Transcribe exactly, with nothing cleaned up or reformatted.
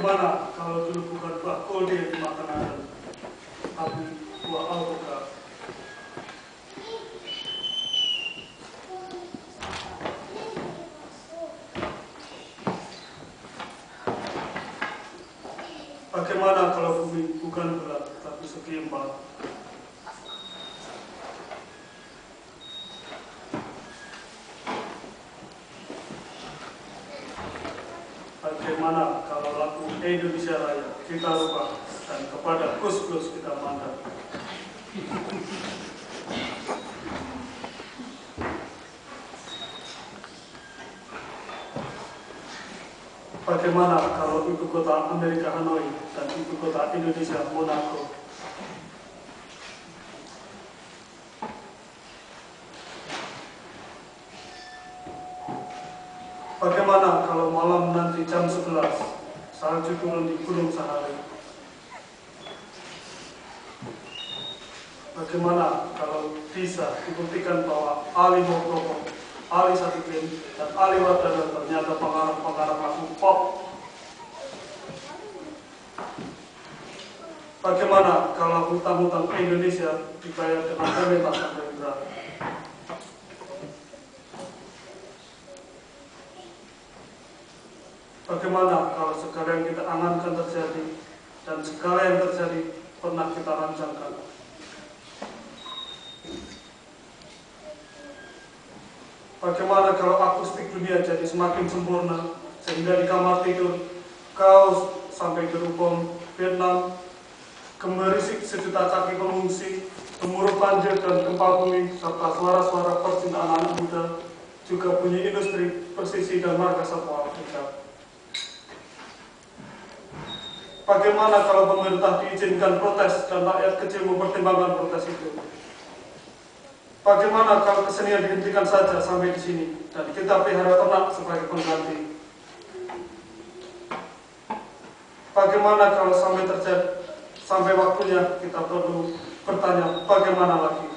bagaimana kalau dulu bukan buah kode di makanan, tapi buah alpukat. Bagaimana kalau bumi bukan bulat, tapi setimpal. Bagaimana kalau lagu Indonesia Raya kita rubah dan kepada Gus-Gus kita mandang. Bagaimana kalau ibu kota Amerika Hanoi dan ibu kota Indonesia Monaco. Bagaimana kalau malam nanti jam sebelas, salju turun di Gunung Sahari? Bagaimana kalau bisa dibuktikan bahwa Ali Mokroko, Ali Sadikin, dan Ali Wardana ternyata pengarang-pengarang lagu pop? Bagaimana kalau hutang-hutang Indonesia dibayar dengan pementasan negara? Bagaimana kalau segala yang kita angankan terjadi dan segala yang terjadi pernah kita rancangkan? Bagaimana kalau akustik dunia jadi semakin sempurna sehingga di kamar tidur kau sampai gerbong Vietnam, gemerisik sejuta kaki pengungsi, gemuruh banjir dan gempa bumi serta suara-suara percintaan anak muda juga punya industri persisi dan marga satwa Afrika. Bagaimana kalau pemerintah diizinkan protes dan rakyat kecil mempertimbangkan protes itu? Bagaimana kalau kesenian dihentikan saja sampai di sini dan kita pelihara ternak sebagai pengganti? Bagaimana kalau sampai terjadi sampai waktunya kita perlu bertanya bagaimana lagi?